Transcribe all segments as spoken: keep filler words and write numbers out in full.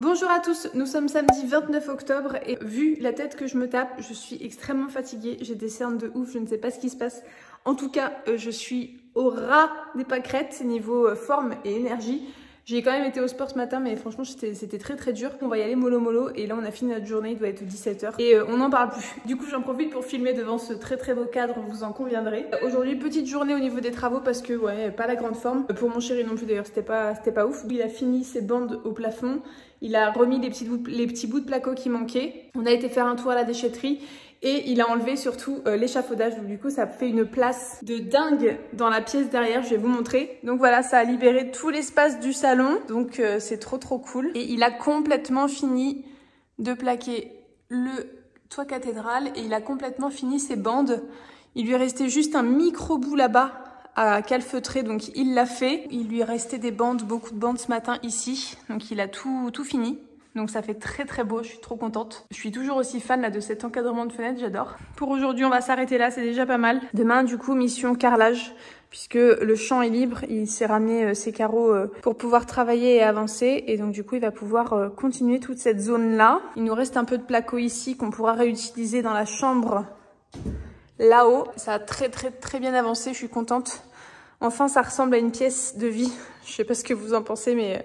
Bonjour à tous, nous sommes samedi vingt-neuf octobre et vu la tête que je me tape, je suis extrêmement fatiguée, j'ai des cernes de ouf, je ne sais pas ce qui se passe. En tout cas, je suis au ras des pâquerettes niveau forme et énergie. J'ai quand même été au sport ce matin, mais franchement, c'était très très dur. On va y aller mollo mollo et là, on a fini notre journée, il doit être dix-sept heures et on n'en parle plus. Du coup, j'en profite pour filmer devant ce très très beau cadre, vous en conviendrez. Aujourd'hui, petite journée au niveau des travaux parce que, ouais, pas la grande forme. Pour mon chéri non plus d'ailleurs, c'était pas, c'était pas ouf. Il a fini ses bandes au plafond. Il a remis les petits, bouts, les petits bouts de placo qui manquaient. On a été faire un tour à la déchetterie et il a enlevé surtout euh, l'échafaudage. Donc du coup, ça fait une place de dingue dans la pièce derrière. Je vais vous montrer. Donc voilà, ça a libéré tout l'espace du salon. Donc euh, c'est trop trop cool. Et il a complètement fini de plaquer le toit cathédrale et il a complètement fini ses bandes. Il lui restait juste un micro bout là-bas à calfeutrer, donc il l'a fait. Il lui restait des bandes, beaucoup de bandes ce matin ici, donc il a tout, tout fini. Donc ça fait très très beau, je suis trop contente. Je suis toujours aussi fan là de cet encadrement de fenêtre, j'adore. Pour aujourd'hui, on va s'arrêter là, c'est déjà pas mal. Demain, du coup, mission carrelage, puisque le champ est libre, il s'est ramené euh, ses carreaux euh, pour pouvoir travailler et avancer, et donc du coup, il va pouvoir euh, continuer toute cette zone-là. Il nous reste un peu de placo ici qu'on pourra réutiliser dans la chambre là-haut. Ça a très très très bien avancé, je suis contente. Enfin, ça ressemble à une pièce de vie. Je sais pas ce que vous en pensez, mais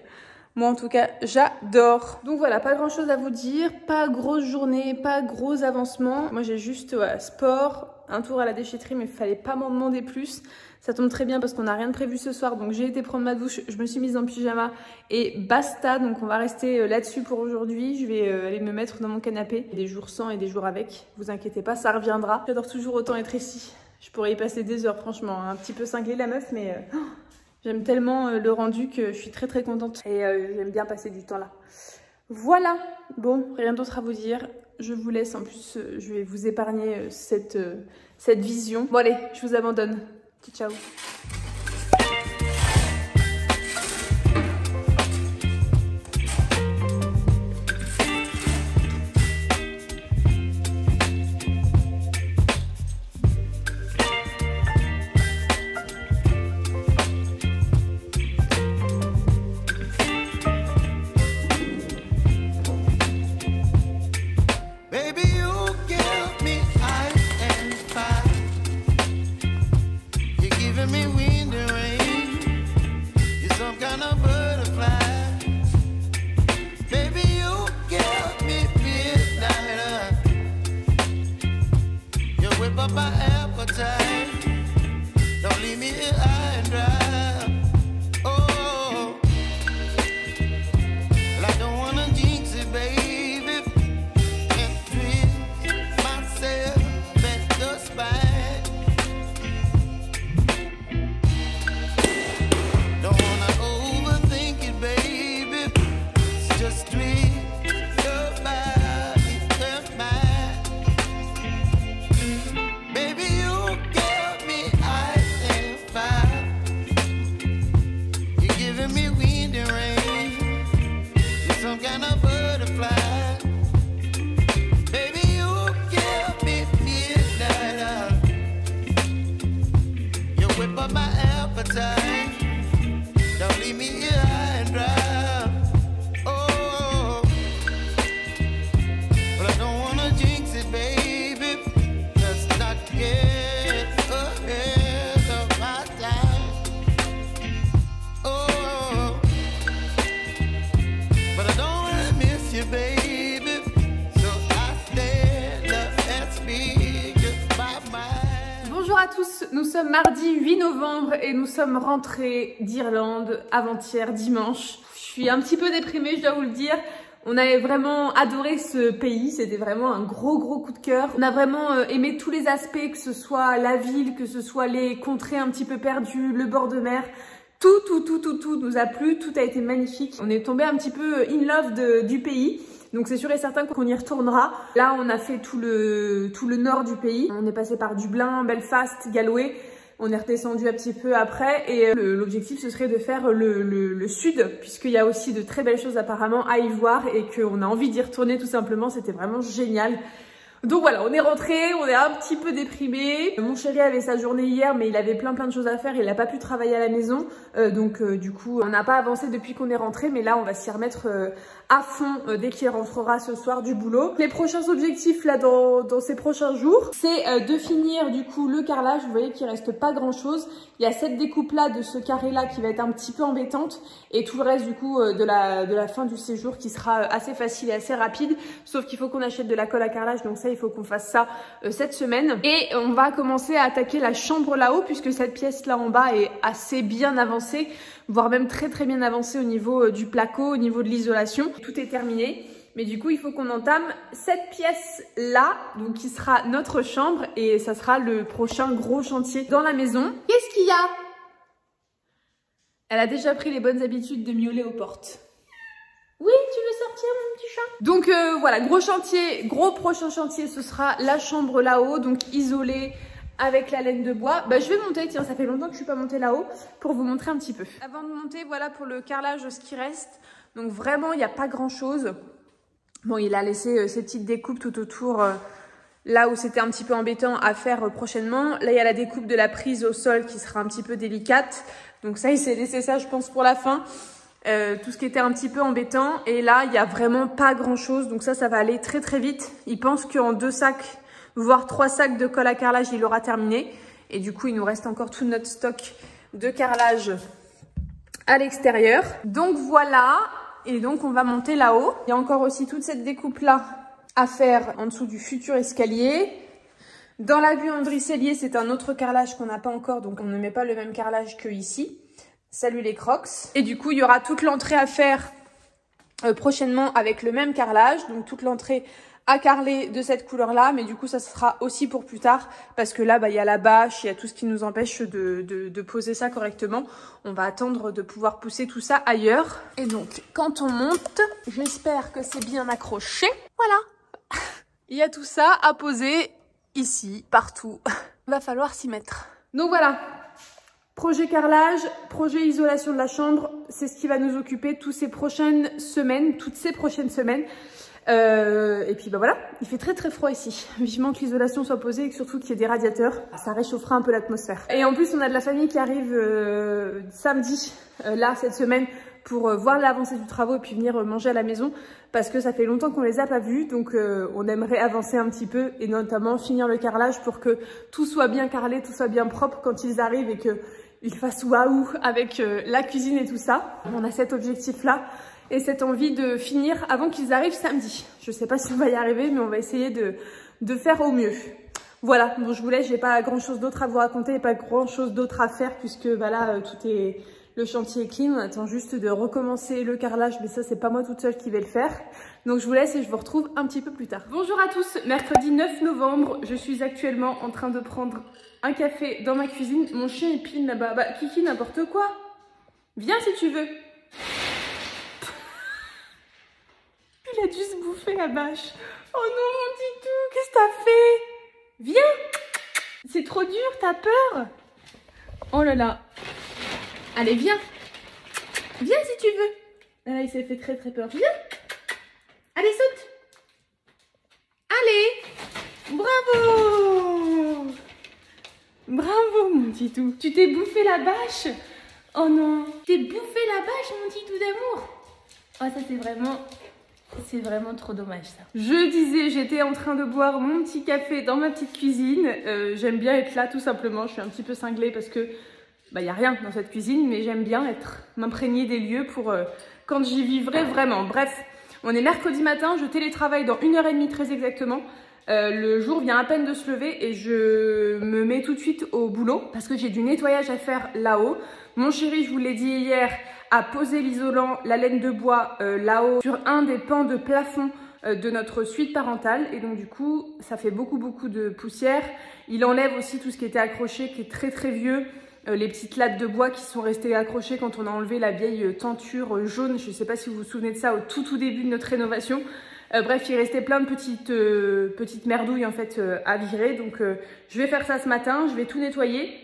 moi, en tout cas, j'adore. Donc voilà, pas grand-chose à vous dire. Pas grosse journée, pas gros avancement. Moi, j'ai juste voilà, sport, un tour à la déchetterie, mais il fallait pas m'en demander plus. Ça tombe très bien parce qu'on n'a rien de prévu ce soir. Donc j'ai été prendre ma douche, je me suis mise en pyjama et basta. Donc on va rester là-dessus pour aujourd'hui. Je vais aller me mettre dans mon canapé. Des jours sans et des jours avec. Vous inquiétez pas, ça reviendra. J'adore toujours autant être ici. Je pourrais y passer des heures, franchement. Un petit peu cinglée la meuf, mais euh, oh, j'aime tellement euh, le rendu que je suis très très contente. Et euh, j'aime bien passer du temps là. Voilà. Bon, rien d'autre à vous dire. Je vous laisse. En plus, euh, je vais vous épargner euh, cette, euh, cette vision. Bon allez, je vous abandonne. Ciao. Nous sommes mardi huit novembre et nous sommes rentrés d'Irlande avant-hier dimanche. Je suis un petit peu déprimée, je dois vous le dire. On avait vraiment adoré ce pays, c'était vraiment un gros gros coup de cœur. On a vraiment aimé tous les aspects, que ce soit la ville, que ce soit les contrées un petit peu perdues, le bord de mer. Tout, tout, tout, tout, tout nous a plu, tout a été magnifique. On est tombé un petit peu in love de, du pays. Donc c'est sûr et certain qu'on y retournera. Là, on a fait tout le, tout le nord du pays. On est passé par Dublin, Belfast, Galway. On est redescendu un petit peu après. Et l'objectif, ce serait de faire le, le, le sud, puisqu'il y a aussi de très belles choses apparemment à y voir et qu'on a envie d'y retourner tout simplement. C'était vraiment génial. Donc voilà, on est rentré, on est un petit peu déprimé. Mon chéri avait sa journée hier, mais il avait plein plein de choses à faire, il n'a pas pu travailler à la maison. Euh, donc euh, du coup, on n'a pas avancé depuis qu'on est rentré, mais là on va s'y remettre euh, à fond euh, dès qu'il rentrera ce soir du boulot. Les prochains objectifs là dans, dans ces prochains jours, c'est euh, de finir du coup le carrelage. Vous voyez qu'il reste pas grand chose. Il y a cette découpe là de ce carré là qui va être un petit peu embêtante, et tout le reste du coup euh, de, la, de la fin du séjour qui sera assez facile et assez rapide, sauf qu'il faut qu'on achète de la colle à carrelage, donc ça il faut qu'on fasse ça euh, cette semaine. Et on va commencer à attaquer la chambre là-haut, puisque cette pièce là en bas est assez bien avancée, voire même très très bien avancée au niveau euh, du placo, au niveau de l'isolation. Tout est terminé, mais du coup il faut qu'on entame cette pièce là, donc qui sera notre chambre, et ça sera le prochain gros chantier dans la maison. Qu'est-ce qu'il y a? Elle a déjà pris les bonnes habitudes de miauler aux portes. Oui, tu veux sortir mon petit chat? Donc euh, voilà, gros chantier, gros prochain chantier, ce sera la chambre là-haut, donc isolée avec la laine de bois. Bah, je vais monter, tiens, ça fait longtemps que je suis pas montée là-haut, pour vous montrer un petit peu. Avant de monter, voilà pour le carrelage ce qui reste. Donc vraiment, il n'y a pas grand-chose. Bon, il a laissé euh, ces petites découpes tout autour, euh, là où c'était un petit peu embêtant à faire euh, prochainement. Là, il y a la découpe de la prise au sol qui sera un petit peu délicate. Donc ça, il s'est laissé ça, je pense, pour la fin. Euh, tout ce qui était un petit peu embêtant. Et là, il n'y a vraiment pas grand-chose. Donc ça, ça va aller très très vite. Il pense qu'en deux sacs, voire trois sacs de colle à carrelage, il aura terminé. Et du coup, il nous reste encore tout notre stock de carrelage à l'extérieur. Donc voilà. Et donc, on va monter là-haut. Il y a encore aussi toute cette découpe-là à faire en dessous du futur escalier. Dans la buanderie cellier, c'est un autre carrelage qu'on n'a pas encore. Donc, on ne met pas le même carrelage qu'ici. Salut les crocs. Et du coup, il y aura toute l'entrée à faire euh, prochainement avec le même carrelage. Donc, toute l'entrée à carreler de cette couleur-là. Mais du coup, ça sera aussi pour plus tard. Parce que là, bah, il y a la bâche, il y a tout ce qui nous empêche de, de, de poser ça correctement. On va attendre de pouvoir pousser tout ça ailleurs. Et donc, quand on monte, j'espère que c'est bien accroché. Voilà. Il y a tout ça à poser ici, partout. Il va falloir s'y mettre. Donc voilà. Projet carrelage, projet isolation de la chambre, c'est ce qui va nous occuper toutes ces prochaines semaines, toutes ces prochaines semaines. Euh, et puis bah voilà, il fait très très froid ici. Vivement que l'isolation soit posée et que surtout qu'il y ait des radiateurs, ça réchauffera un peu l'atmosphère. Et en plus, on a de la famille qui arrive euh, samedi, euh, là cette semaine, pour euh, voir l'avancée du travaux et puis venir euh, manger à la maison, parce que ça fait longtemps qu'on les a pas vus, donc euh, on aimerait avancer un petit peu et notamment finir le carrelage pour que tout soit bien carrelé, tout soit bien propre quand ils arrivent et que ils fassent waouh avec euh, la cuisine et tout ça. On a cet objectif là et cette envie de finir avant qu'ils arrivent samedi. Je sais pas si on va y arriver, mais on va essayer de, de faire au mieux. Voilà, bon je vous laisse, j'ai pas grand chose d'autre à vous raconter et pas grand chose d'autre à faire puisque bah là euh, tout est... Le chantier est clean, on attend juste de recommencer le carrelage, mais ça c'est pas moi toute seule qui vais le faire. Donc je vous laisse et je vous retrouve un petit peu plus tard. Bonjour à tous, mercredi neuf novembre, je suis actuellement en train de prendre un café dans ma cuisine. Mon chien est pile là-bas, bah Kiki n'importe quoi, viens si tu veux. Il a dû se bouffer la bâche. Oh non mon petit tout, qu'est-ce que t'as fait? Viens, c'est trop dur, t'as peur? Oh là là. Allez, viens. Viens si tu veux. Là, là il s'est fait très très peur. Viens. Allez, saute. Allez. Bravo. Bravo, mon petit tout. Tu t'es bouffé la bâche. Oh non. T'es bouffé la bâche, mon petit tout d'amour. Oh, ça, c'est vraiment... C'est vraiment trop dommage ça. Je disais, j'étais en train de boire mon petit café dans ma petite cuisine. Euh, J'aime bien être là, tout simplement. Je suis un petit peu cinglée parce que... Bah, il n'y a rien dans cette cuisine, mais j'aime bien être m'imprégner des lieux pour euh, quand j'y vivrai vraiment. Bref, on est mercredi matin, je télétravaille dans une heure et demie très exactement. Euh, le jour vient à peine de se lever et je me mets tout de suite au boulot parce que j'ai du nettoyage à faire là-haut. Mon chéri, je vous l'ai dit hier, a posé l'isolant, la laine de bois euh, là-haut sur un des pans de plafond de notre suite parentale et donc du coup, ça fait beaucoup beaucoup de poussière. Il enlève aussi tout ce qui était accroché, qui est très très vieux. Euh, les petites lattes de bois qui sont restées accrochées quand on a enlevé la vieille tenture jaune. Je ne sais pas si vous vous souvenez de ça au tout tout début de notre rénovation. Euh, bref, il restait plein de petites, euh, petites merdouilles en fait euh, à virer. Donc euh, je vais faire ça ce matin, je vais tout nettoyer.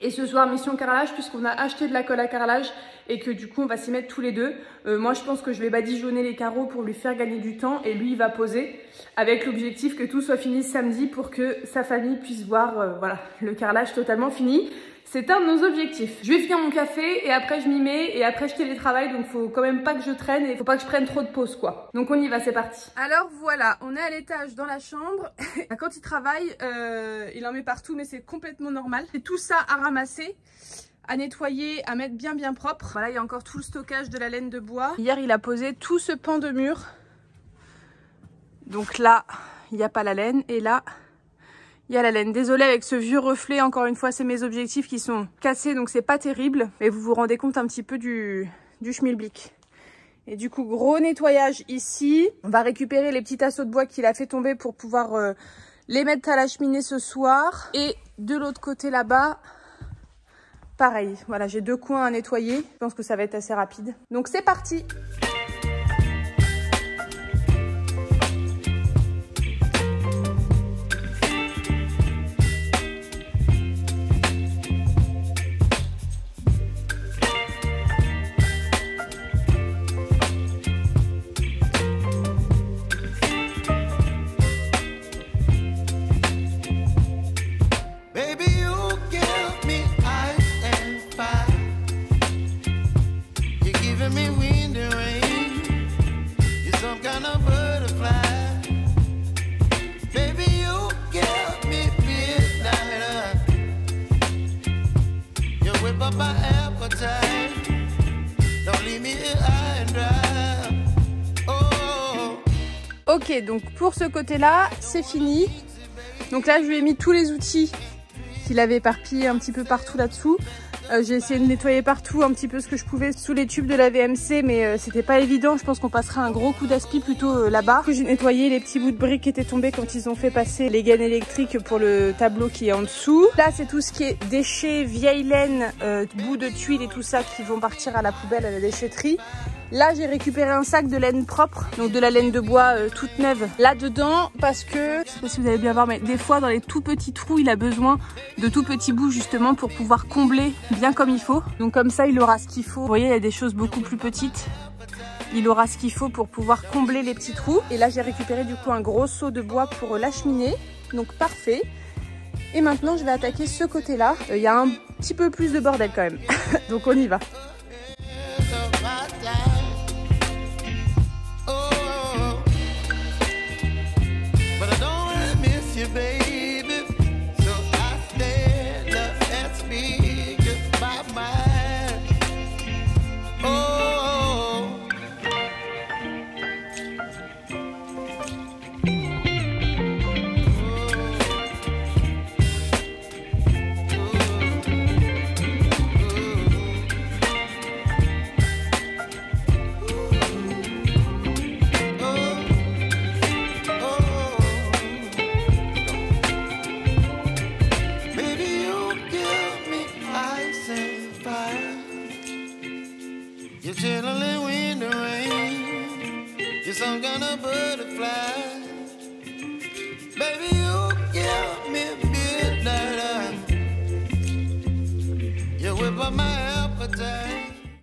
Et ce soir, mission carrelage puisqu'on a acheté de la colle à carrelage et que du coup on va s'y mettre tous les deux. Euh, moi je pense que je vais badigeonner les carreaux pour lui faire gagner du temps et lui il va poser, avec l'objectif que tout soit fini samedi pour que sa famille puisse voir euh, voilà, le carrelage totalement fini. C'est un de nos objectifs. Je vais finir mon café et après je m'y mets et après je télétravaille, donc faut quand même pas que je traîne et faut pas que je prenne trop de pause quoi. Donc on y va, c'est parti. Alors voilà, on est à l'étage dans la chambre. Quand il travaille, euh, il en met partout mais c'est complètement normal. C'est tout ça à ramasser, à nettoyer, à mettre bien bien propre. Voilà, il y a encore tout le stockage de la laine de bois. Hier il a posé tout ce pan de mur. Donc là, il n'y a pas la laine et là... il y a la laine. Désolée avec ce vieux reflet, encore une fois, c'est mes objectifs qui sont cassés, donc c'est pas terrible. Mais vous vous rendez compte un petit peu du, du schmilblick. Et du coup, gros nettoyage ici. On va récupérer les petits tasseaux de bois qu'il a fait tomber pour pouvoir euh, les mettre à la cheminée ce soir. Et de l'autre côté là-bas, pareil. Voilà, j'ai deux coins à nettoyer. Je pense que ça va être assez rapide. Donc c'est parti! Ok, donc pour ce côté-là, c'est fini. Donc là, je lui ai mis tous les outils qu'il avait éparpillés un petit peu partout là-dessous. Euh, j'ai essayé de nettoyer partout un petit peu ce que je pouvais sous les tubes de la V M C, mais euh, c'était pas évident. Je pense qu'on passera un gros coup d'aspi plutôt euh, là-bas. J'ai nettoyé les petits bouts de briques qui étaient tombés quand ils ont fait passer les gaines électriques pour le tableau qui est en dessous. Là, c'est tout ce qui est déchets, vieille laine, euh, bouts de tuiles et tout ça qui vont partir à la poubelle, à la déchetterie. Là, j'ai récupéré un sac de laine propre, donc de la laine de bois euh, toute neuve là-dedans, parce que, je sais pas si vous allez bien voir, mais des fois, dans les tout petits trous, il a besoin de tout petits bouts, justement, pour pouvoir combler bien comme il faut. Donc comme ça, il aura ce qu'il faut. Vous voyez, il y a des choses beaucoup plus petites. Il aura ce qu'il faut pour pouvoir combler les petits trous. Et là, j'ai récupéré du coup un gros seau de bois pour la cheminée, donc parfait. Et maintenant, je vais attaquer ce côté-là. Euh, il y a un petit peu plus de bordel quand même, donc on y va.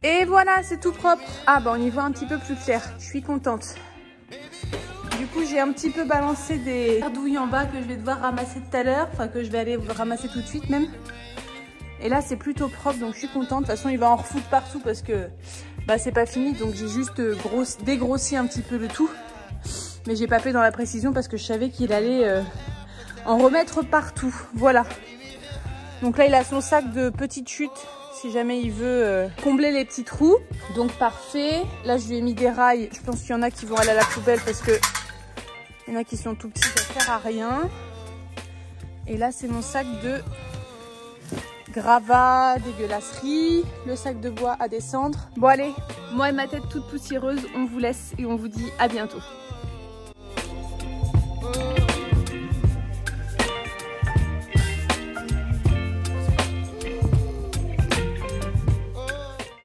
Et voilà, c'est tout propre. Ah bah on y voit un petit peu plus clair. Je suis contente. Du coup, j'ai un petit peu balancé des douilles en bas que je vais devoir ramasser tout à l'heure. Enfin, que je vais aller ramasser tout de suite même. Et là, c'est plutôt propre, donc je suis contente. De toute façon, il va en refoutre partout parce que bah, c'est pas fini. Donc j'ai juste gros... dégrossi un petit peu le tout. Mais j'ai pas fait dans la précision parce que je savais qu'il allait euh, en remettre partout. Voilà. Donc là, il a son sac de petites chutes. Si jamais il veut euh, combler les petits trous. Donc parfait. Là, je lui ai mis des rails. Je pense qu'il y en a qui vont aller à la poubelle parce que il y en a qui sont tout petits, ça sert à rien. Et là, c'est mon sac de gravats, dégueulasseries, le sac de bois à descendre. Bon, allez, moi et ma tête toute poussiéreuse, on vous laisse et on vous dit à bientôt.